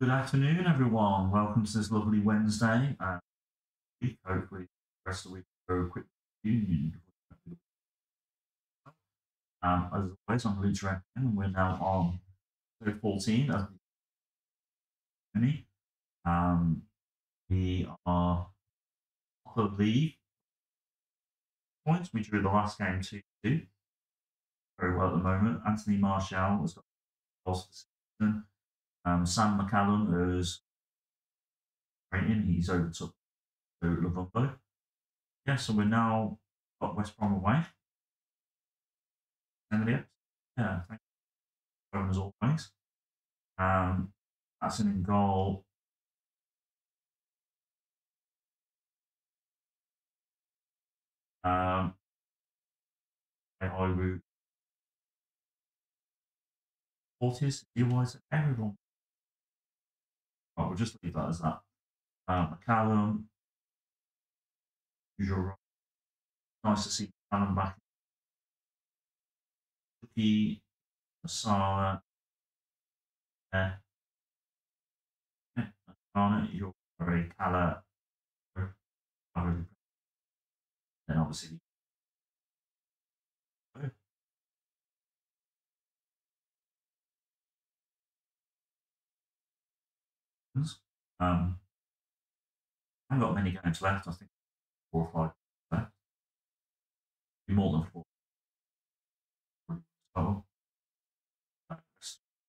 Good afternoon, everyone. Welcome to this lovely Wednesday. And hopefully, the rest of the week will go quickly. As always, I'm Luke Rankin, and we're now on episode 14 of the journey. We are top of the league points. We drew the last game 2-2. Very well at the moment. Anthony Martial has got goals for the season. Sam McCallum is rating. He's overtook Lovongo. Yeah, so we're now got West Brom away. Anybody else? Yeah, thank you as always. That's an in goal. Aru. 40s, DYs, everyone. Right, we'll just leave that as that. McCallum, usual role. Nice to see McCallum back. Cookie, Asana, Garner, you're very Cala. Then obviously. I haven't got many games left. I think 4 or 5 left. Be more than 4. So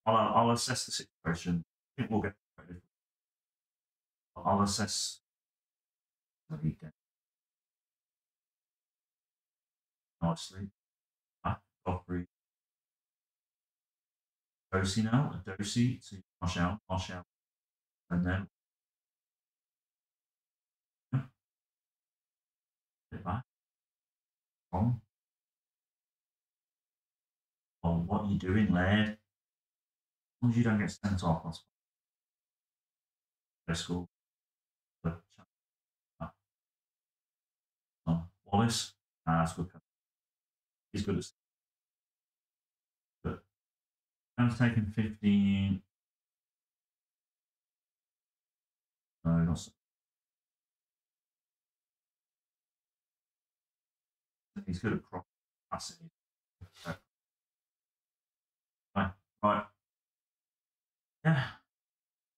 I'll assess the situation. I think we'll get ready. I'll assess the weekend nicely. Ossie now, a Dosey to Martial. And then get back on. Oh, what are you doing, lad? As long as you don't get sent off, that's fine. Go to school. Wallace, that's good. He's good at stuff. But I'm taking 15. No, not so. He's good at crop capacity. Okay. Right. Yeah.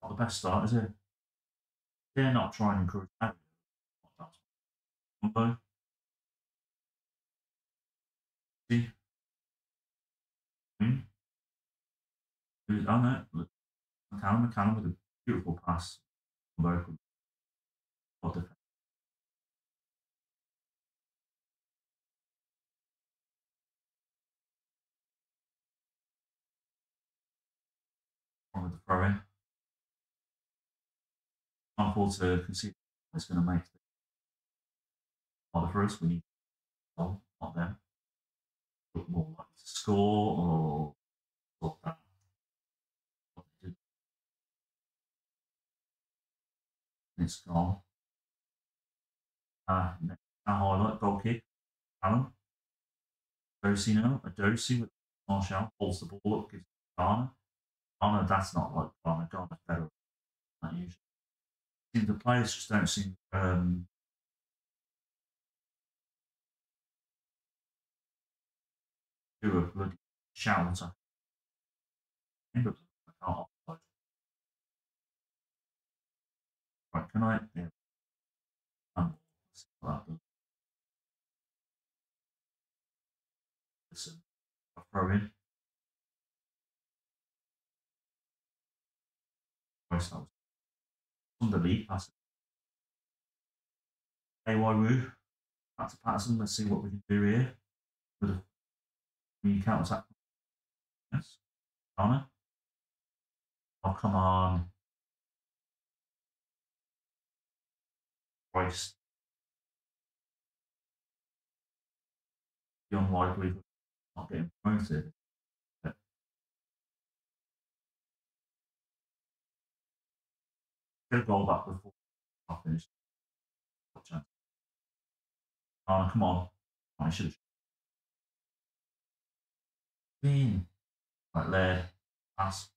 Not the best start, is it? They're not trying to encourage that. See? Who's done it? McCallum with a beautiful pass. Local defense. On with the throw in. Can't afford to concede it's going to make it harder for us. We need to goal, not them. Look more likely to score or sort that. It's gone. A highlight, goal kick. Alan. Dosey now. A Dosey with Martial holds the ball up, gives it to Dana. Dana, that's not like Dana. Dana's better than that usually. See, the players just don't seem. Do a bloody shout. I can't. Right, can I? Yeah. Listen, I'll throw in. On the lead, pass it. Aru, back to Patterson. Let's see what we can do here. With a counter attack. Yes. Garner. Oh, come on. Price. The unlikely of not getting promoted. But get a goal back before I finish. Oh, come on. I should have. Right there. Pass.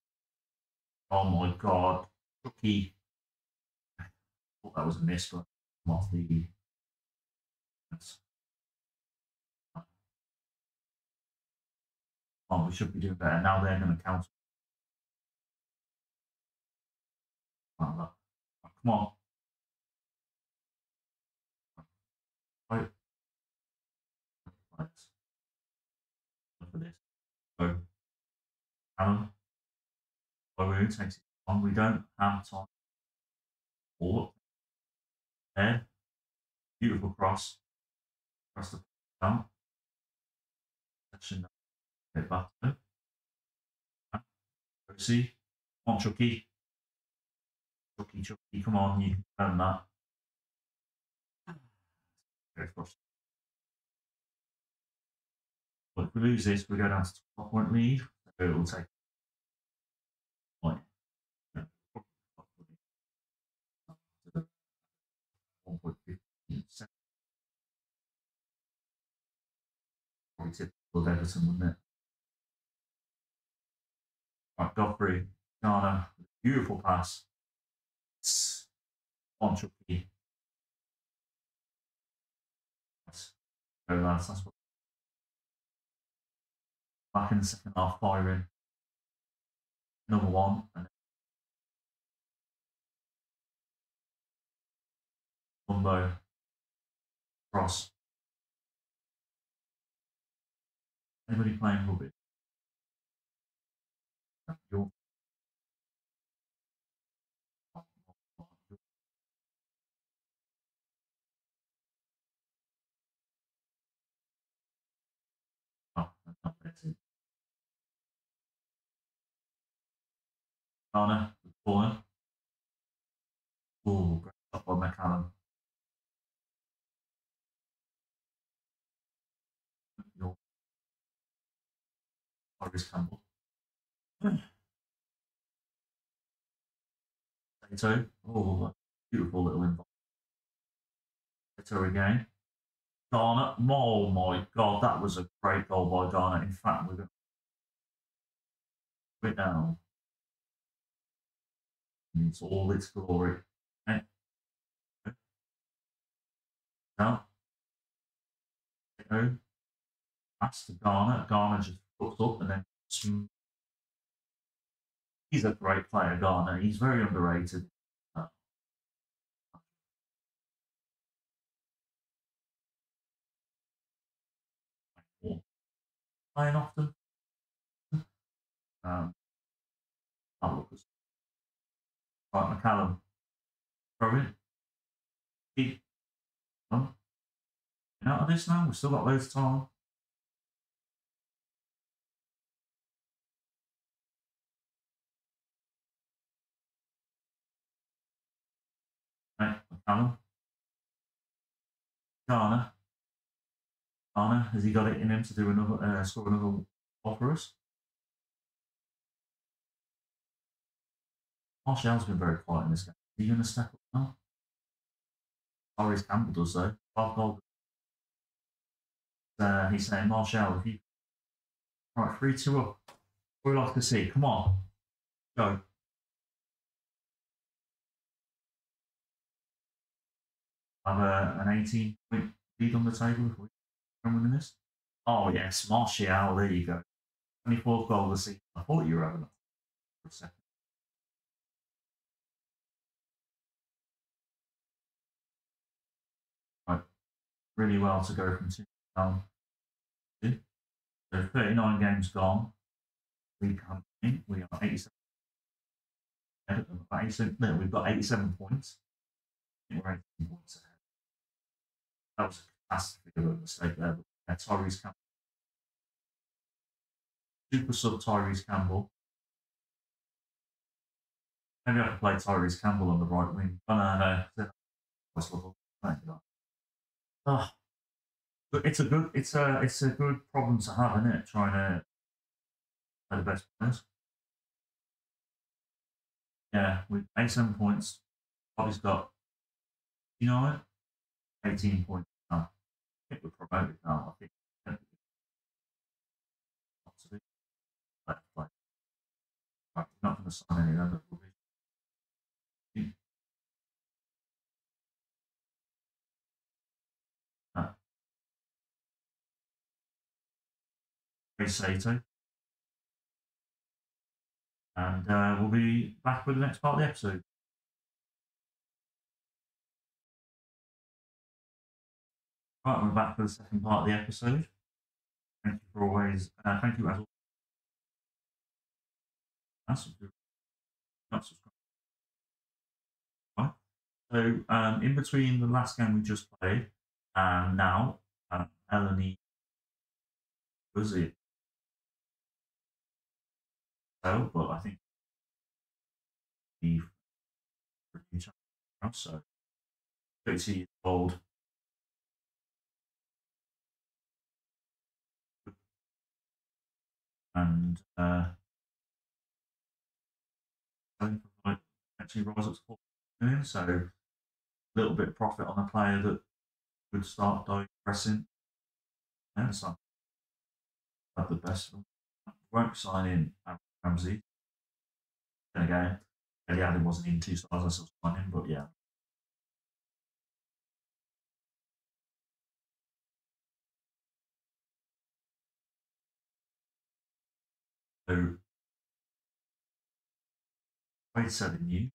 Oh my god. Rookie. I thought that was a miss, but off the. Oh, we should be doing better. Now they're going to counter. Oh, come on. Right. Look at this. So, Aru takes it on. We don't have time. All there. Beautiful cross. Cross the down. Section bit back. Ossie. Come on, Chucky. Chucky, come on. You can turn that. But if we lose this, we go down to 12-point lead. So it will take point. No. 1.15 seconds. Probably typical Everton, wouldn't it? Right, Godfrey, Ghana, beautiful pass. On Chucky. Go lads, that's what. Back in the second half, firing. Number one. And Lumbo. Cross. Anybody playing rugby? Dana, the corner. Oh, great shot by McCallum. Tyrese Campbell. Tato. Oh, beautiful little inbox. Tato again. Dana. Oh my God, that was a great goal by Dana. In fact, we're going to put it down. It's all its glory. Okay. Now, pass to Garner. Garner just looks up and then. He's a great player, Garner. He's very underrated. Playing often. Right, McCallum. Throw in. Keep. Come on. Out of this now. We've still got loads of time. Right, McCallum. Garner, has he got it in him to do another, score another goal for us? Martial's been very quiet in this game. Is he going to step up now? Tyrese Campbell does though. 5 goals. He's saying, Martial, if you. Right, 3-2 up. We'd like to see. Come on. Go. Have an 18-point lead on the table if we can win this. Oh, yes. Martial, there you go. 24th goal this season. I thought you were having a second. Really well to go from 2 down to 2. So 39 games gone. We come in. We are 87. No, we've got 87 points. I think we're 18 points ahead. That was a catastrophe of a mistake there. But Tyrese Campbell. Super sub Tyrese Campbell. Maybe I can play Tyrese Campbell on the right wing. But no. West level. Thank you. Oh, but it's a good problem to have, isn't it? Trying to play the best players. Yeah, with 87 points, Bobby's got 18 points now. I think we're promoted now. I think not going to sign any other. Grace Sato. And we'll be back with the next part of the episode. Right, we're back for the second part of the episode. Thank you for always. Thank you as always. That's good. Not subscribe. Right. So in between the last game we just played and now, Eleni was it. So, but I think the so 30 years old. And actually rise up to 4 million, so a little bit of profit on a player that would start digressing. And so have the best of them. Won't sign in Aaron Ramsey. Then again, Eddie Adam wasn't in 2 stars, I still signed him, but yeah. So, Wade said in you.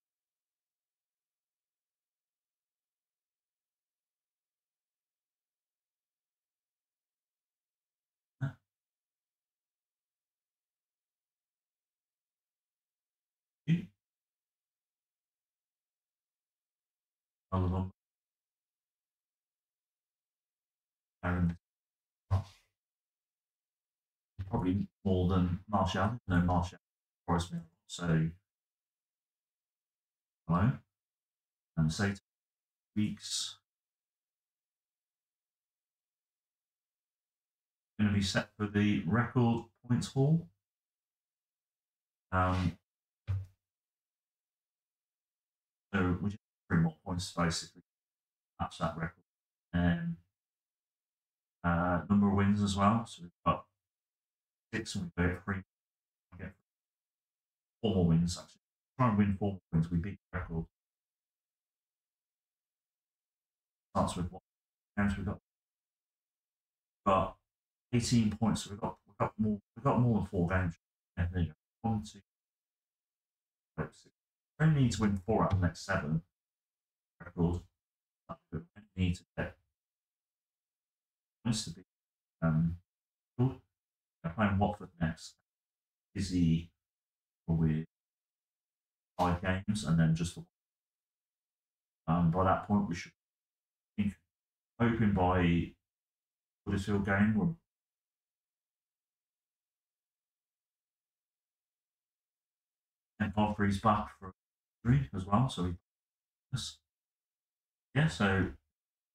Allison. Aaron. Probably more than Martial. No, Martial. So, hello. And say 2 weeks. Going to be set for the record points haul. So, we just have 3 more points basically to match that record. And number of wins as well. So, we've got 6 and we go 3. We get 4 more wins actually. Try and win 4 more wins. We beat the record. Starts with 1. And we got 18 points. So we got more than 4 games. And there you go. 1, 2, 3, 6. We only need to win 4 out of the next 7 record. We only need to get points to be good. They're playing Watford next. Busy with 5 games and then just the 1. By that point, we should be hoping by Huddersfield game. We're and Godfrey's back for injury as well. So yeah, so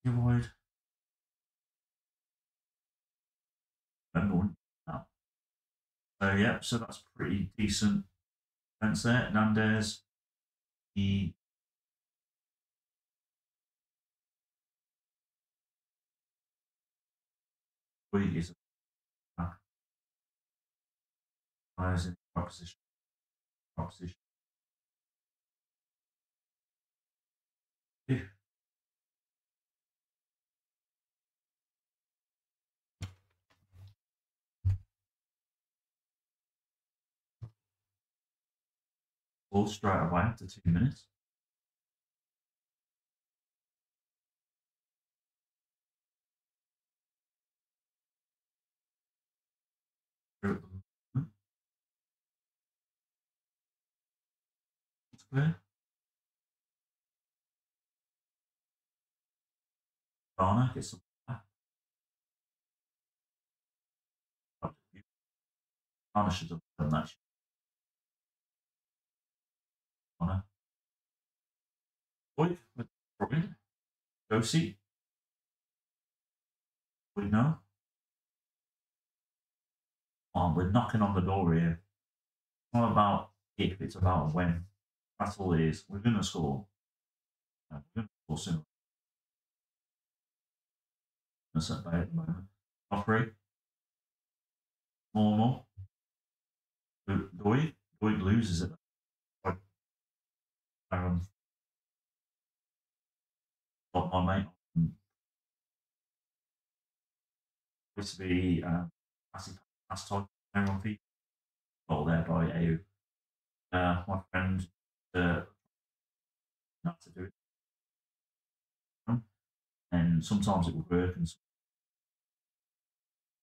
you avoid. So yeah, so that's pretty decent defense there. Nández, he is a players in proposition. Yeah. Straight away after 2 minutes. It's clear. Ghana gets the ball back. Ghana should have done that. Boyd with Robin, Ossie, we know. We're knocking on the door here. It's not about if, it's about when. That's all it is. We're going to score. We're going to score soon. I'm set by at the moment. Offrey, normal. Dwee loses it. Got my mate supposed to be last time on FIFA. Goal there by Aru. My friend, not to do it. And sometimes it would work, and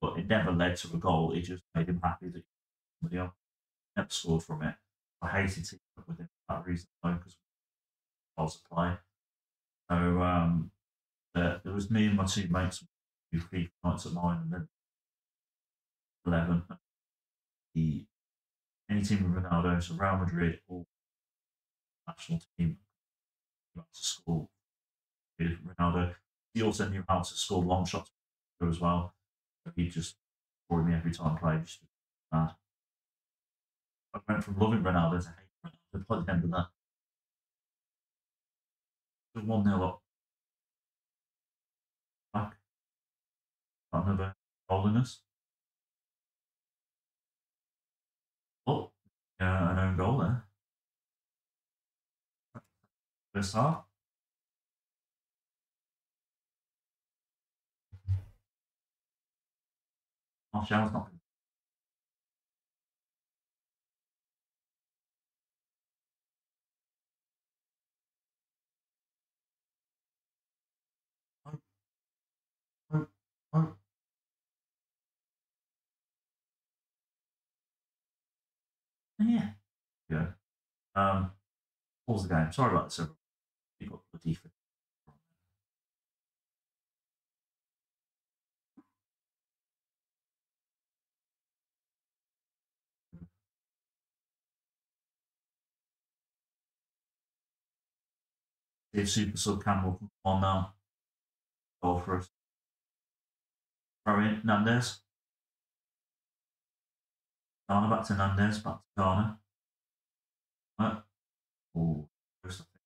but it never led to a goal. It just made him happy that somebody else never scored from it. I hated teaming up with him for that reason alone, because I was a player. So there was me and my two mates who FIFA nights at 9 and then 11. Any team with Ronaldo, so Real Madrid or national team, knew how to score with Ronaldo. He also knew how to score long shots as well. So he just scored me every time I played. Just mad. I went from loving Ronaldo to hating Ronaldo by the end of that. 1-0 up. Back. Got another goal in us. Oh, an own goal there. First half. Martial's not good. Oh. Yeah. Pause the game. Sorry about this. You got the defense. If Super Sub Campbell can come on now, goal for us. Throw in Nández. Dana back to Nández, back to Garner. Oh, there's something.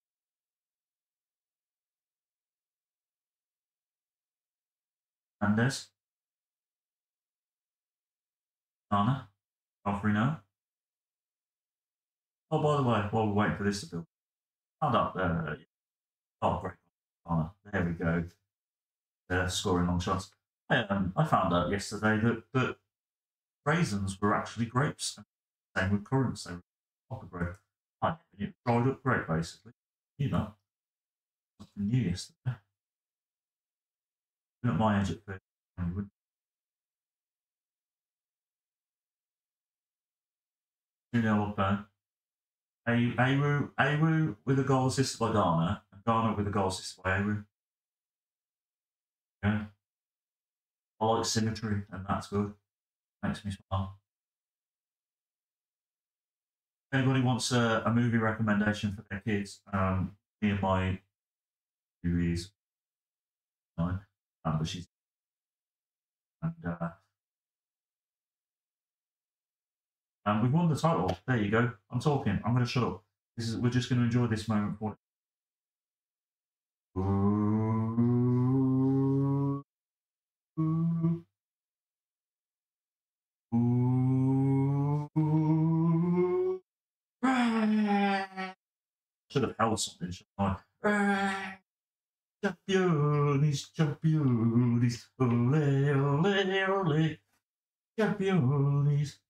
Nández. Dana. Alfrino. Oh, by the way, while we're waiting for this to build. Hold up there. Oh, great. Dana. There we go. Scoring long shots. I found out yesterday that raisins were actually grapes. Same with currants, they were proper grape. I knew it was dried up grape, basically. You know, something new yesterday. Even at my age at 30, I wouldn't. You know what, Ben? Aru with a goal assisted by Dana, and Dana with a goal assisted by Aru. Yeah. I like symmetry, and that's good. Makes me smile. If anybody wants a movie recommendation for their kids, me and my who is 9, but she's and we've won the title. There you go. I'm talking. I'm going to shut up. We're just going to enjoy this moment for it. Should have held something, shouldn't I? Champions, ole, ole, ole, champions.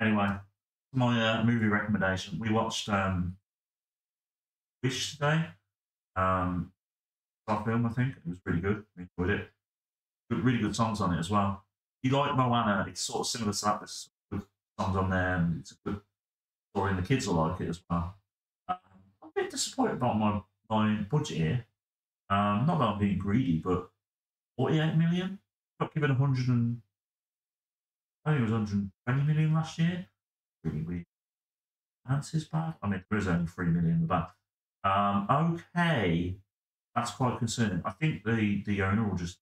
Anyway, my movie recommendation. We watched Wish today. Our film, I think. It was really good. We enjoyed it. Really good songs on it as well. If you like Moana, it's sort of similar to that. There's good songs on there, and it's a good story, and the kids will like it as well. A bit disappointed about my budget here. Not that I'm being greedy, but 48 million? Got given 100 and... I think it was 120 million last year. Really weird. That's his bad. I mean, there is only 3 million in the bank. Okay. That's quite concerning. I think the owner will just...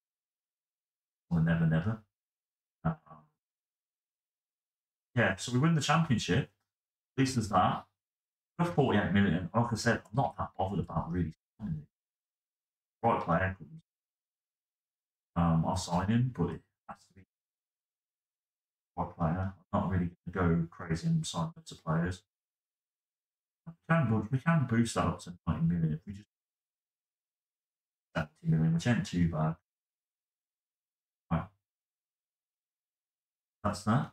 Well, never. Yeah, so we win the championship. At least there's that. 48 million, like I said, I'm not that bothered about really signing it. Right player comes. I'll sign him, but it has to be right player. I'm not really going to go crazy and sign lots of players. We can boost that up to 90 million if we just 70 million, which ain't too bad. Right. That's that.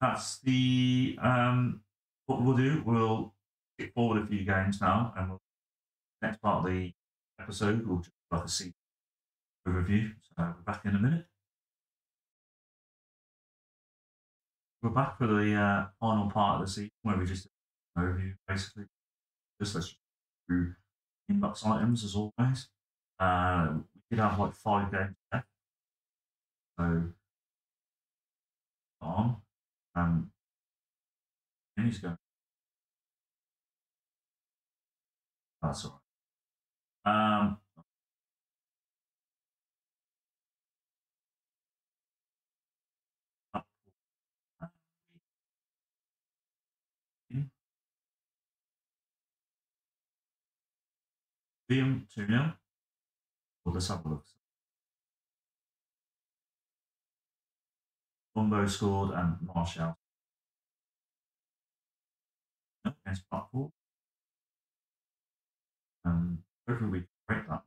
That's the what we'll do. We'll kick forward a few games now, and we'll, next part of the episode we'll just like a season review. So we're back in a minute. We're back for the final part of the season where we just do an overview basically. Just let's through inbox items as always. We did have like 5 games left. So on. And he's going. That's all right. Liam 2-0. Well, let's have a look. Lovongo scored and Martial against Watford. Hopefully we can break that.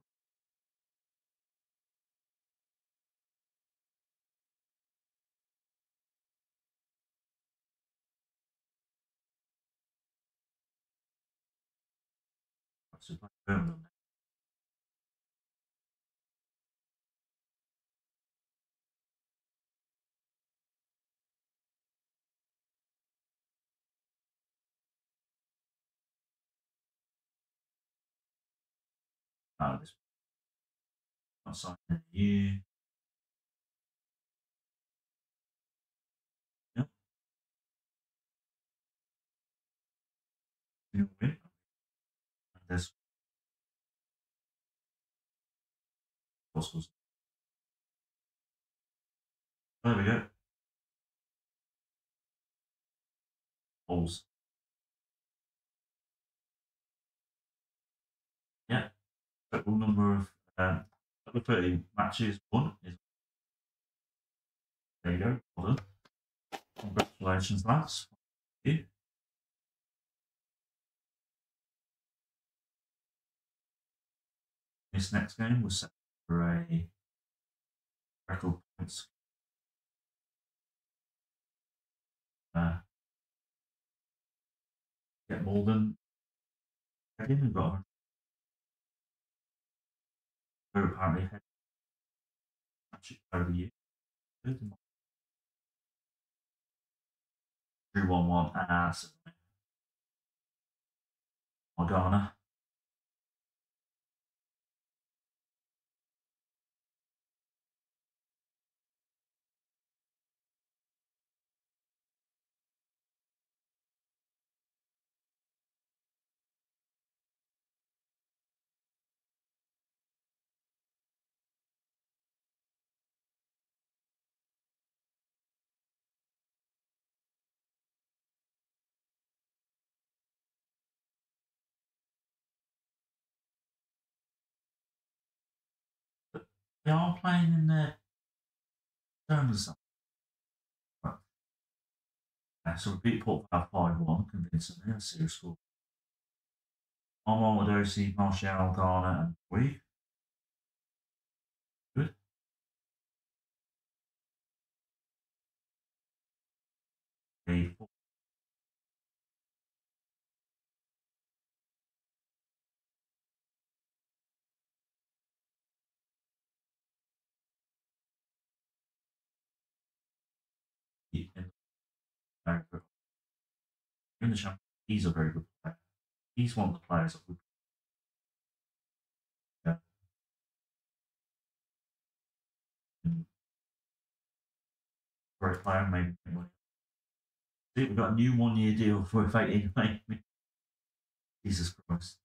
This not signed in a year. Yep. Didn't win. This was. There we go. Holes. Yeah. Total number of 30 matches won is. There you go. Well done. Congratulations, lads. Thank you. This next game was set for a record points. Get more than and got apparently had actually over the year. 2-1-1 as Ghana. They are playing in their journalism. Right. So we beat Port Vale 5-1 convincingly, a serious score. Armand with Ossie, Martial, Garner, and Dwee. Good. Okay. In the championship, he's a very good player. He's one of the players that would. Yeah. Great player, maybe. See, we've got a new 1-year deal for £18 million. Jesus Christ.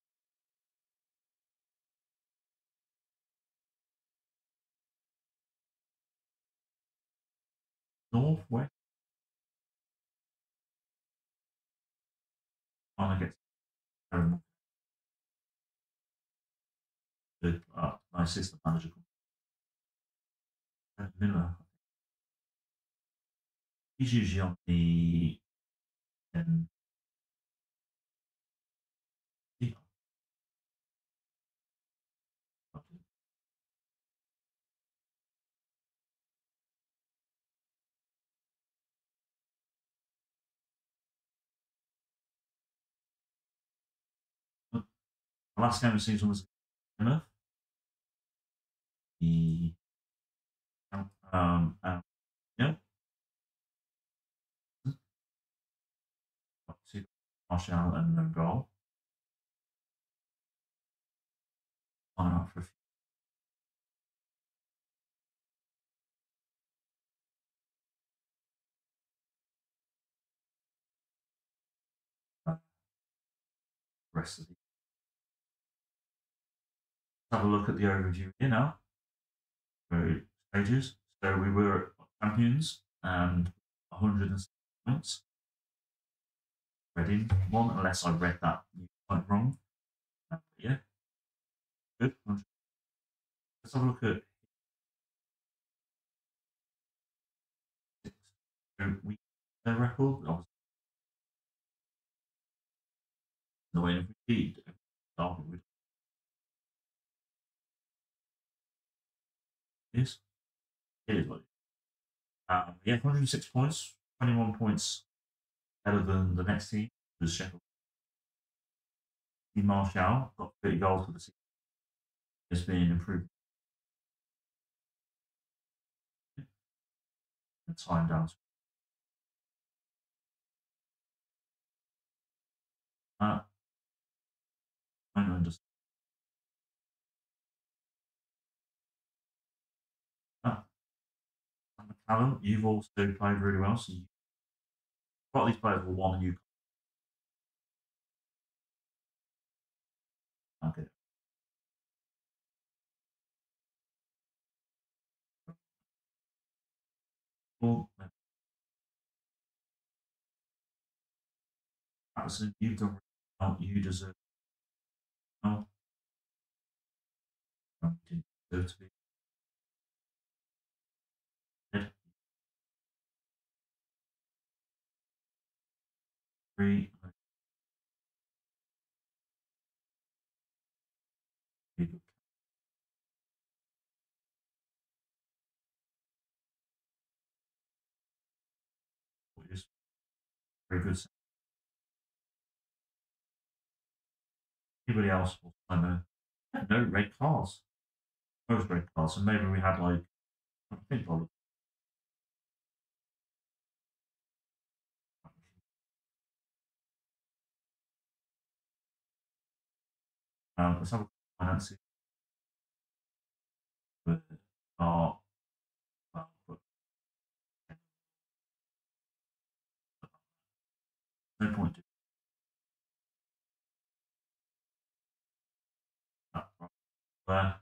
Northwest. I get my assistant manager Miller. He's usually on the Last game of the season was enough. The yeah. Martial and no goal. Why not for a few? Rest of the. Have a look at the overview here now. Very stages. So we were champions and 106 points. Reading one, unless I read that quite wrong. But yeah, good. Let's have a look at. So we their record. Obviously, the way we did. Yes, it is what it is. Yeah, 106 points, 21 points better than the next team, was Sheffield. Team Martial got 30 goals for the season. It's been an improvement. Yeah. And time down. I don't understand. Alan, you've also played really well, so you've got these players for one and you can't get it. Well, Allison, you've done really well, you deserve well. You didn't deserve to be. Three people. Just very good. Anybody else will find a no red cars. Most red cars, and maybe we had like I think probably. Let's have a look at financing. But our no point to that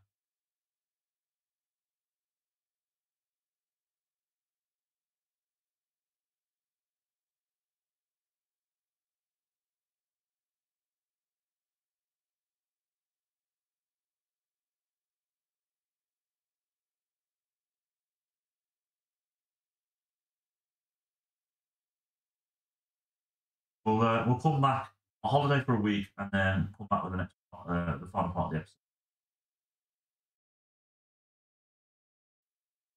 right we'll come back a holiday for a week and then come back with the next part, the final part of the episode.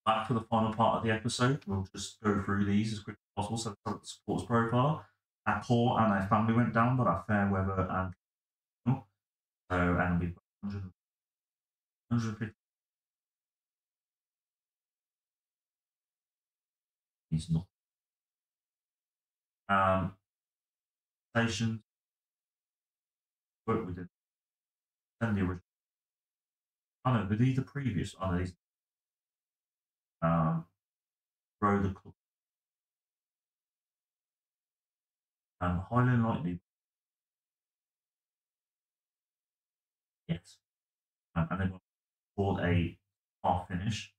Back for the final part of the episode, we'll just go through these as quick as possible. So the sports profile, our core and our family went down, but our fair weather and so and we've got 150. It's not. Stations, work we did, then the original. I know, but these are previous. I know these. Grow the club. Highly likely. Yes. And then called a half finish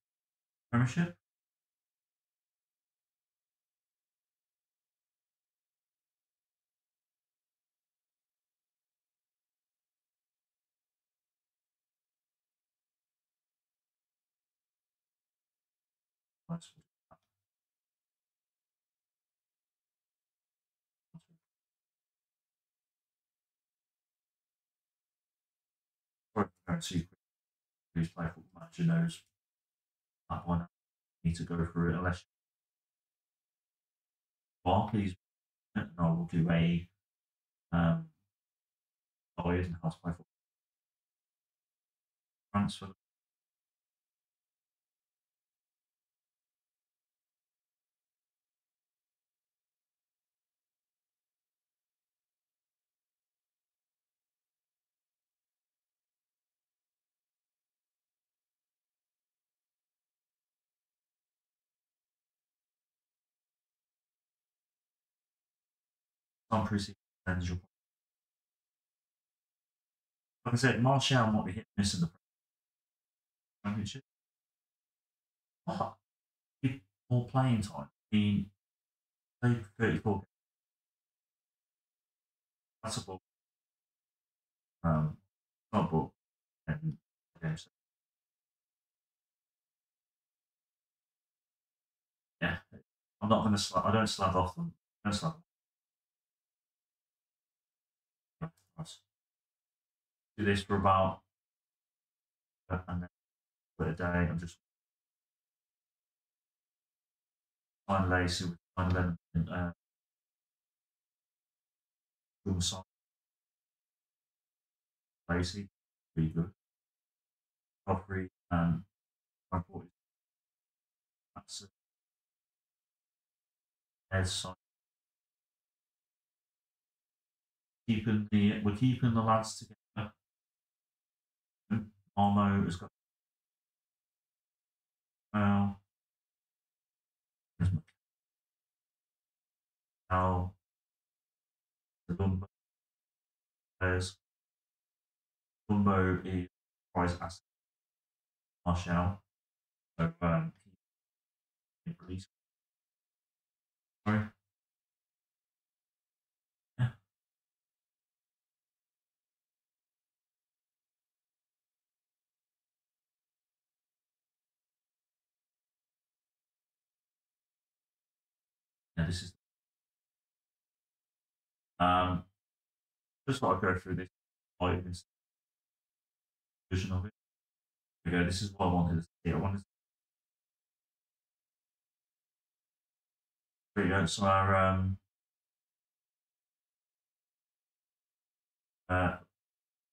premiership. Who's play football manager knows that one need to go through it unless well, please and I will do a tired and how to play football transfer. Like I said, Martial might be hit and miss in the Championship. But more playing time. He played 34 games. That's a ball. Not a ball. Yeah, I'm not going to slap. I don't slap off them. I don't slap. Do this for about and then a day. I'm just trying to lace it with 11 lacy, pretty good. Top three and my 40. That's it. Head side. We're keeping the lads together. Armo has got well. Now the Dumbo players. Dumbo is prize asset. Martial. So please. Sorry. This is just like I go through this vision of it. There we go. This is what I wanted to see. I wanted to there you go. So our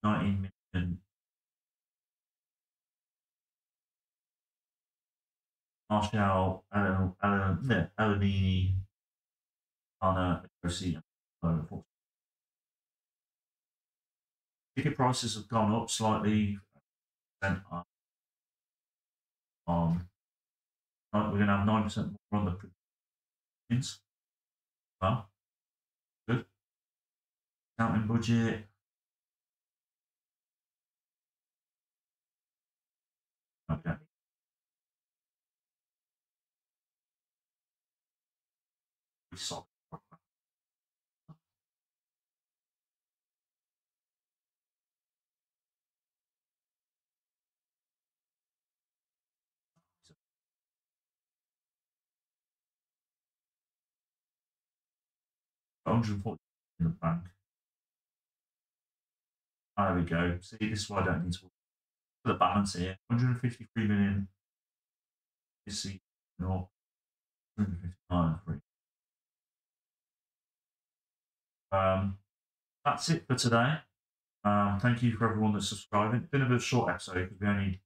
$19 million Martial Alumini Ghana, Ossie, and Port. Ticket prices have gone up slightly. We're going to have 9% more on the pins. Well, good. Counting budget. Okay. We saw. $140 in the bank. There we go. See, this is why I don't need to work for the balance here. 153 million this season or 259. That's it for today. Thank you for everyone that's subscribing. It's been a bit of a short episode because we only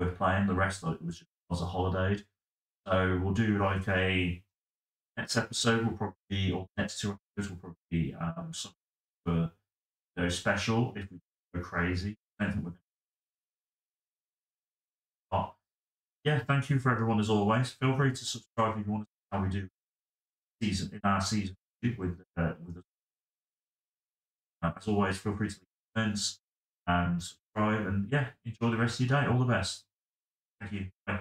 we're playing the rest of it was a holiday. So we'll do like a next episode will probably be, or next 2 episodes will probably be something for special if we go crazy. I don't think we're gonna... But yeah, thank you for everyone as always. Feel free to subscribe if you want to see how we do season in our season with us. As always, feel free to leave comments and subscribe. And yeah, enjoy the rest of your day. All the best. Thank you. Bye.